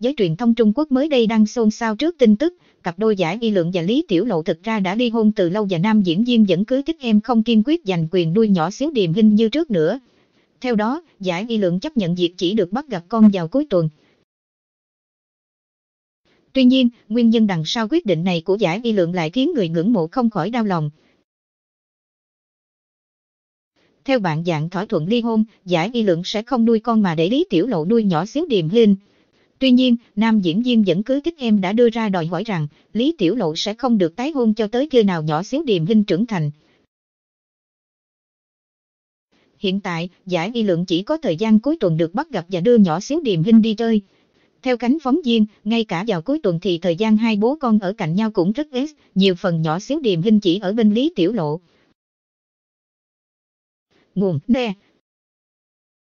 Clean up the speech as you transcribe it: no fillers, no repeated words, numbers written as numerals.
Giới truyền thông Trung Quốc mới đây đang xôn xao trước tin tức, cặp đôi Giả Nãi Lượng và Lý Tiểu Lộ thực ra đã ly hôn từ lâu và nam diễn viên vẫn cưới thích em không kiên quyết giành quyền nuôi nhỏ xíu Điềm Hinh như trước nữa. Theo đó, Giả Nãi Lượng chấp nhận việc chỉ được bắt gặp con vào cuối tuần. Tuy nhiên, nguyên nhân đằng sau quyết định này của Giả Nãi Lượng lại khiến người ngưỡng mộ không khỏi đau lòng. Theo bạn dạng thỏa thuận ly hôn, Giả Nãi Lượng sẽ không nuôi con mà để Lý Tiểu Lộ nuôi nhỏ xíu Điềm Hinh. Tuy nhiên, nam diễn viên vẫn cưới thích em đã đưa ra đòi hỏi rằng Lý Tiểu Lộ sẽ không được tái hôn cho tới khi nào nhỏ xíu Điềm Hinh trưởng thành. Hiện tại, Giả Nãi Lượng chỉ có thời gian cuối tuần được bắt gặp và đưa nhỏ xíu Điềm Hinh đi chơi. Theo cánh phóng viên, ngay cả vào cuối tuần thì thời gian hai bố con ở cạnh nhau cũng rất ít, nhiều phần nhỏ xíu Điềm Hinh chỉ ở bên Lý Tiểu Lộ. Nguồn: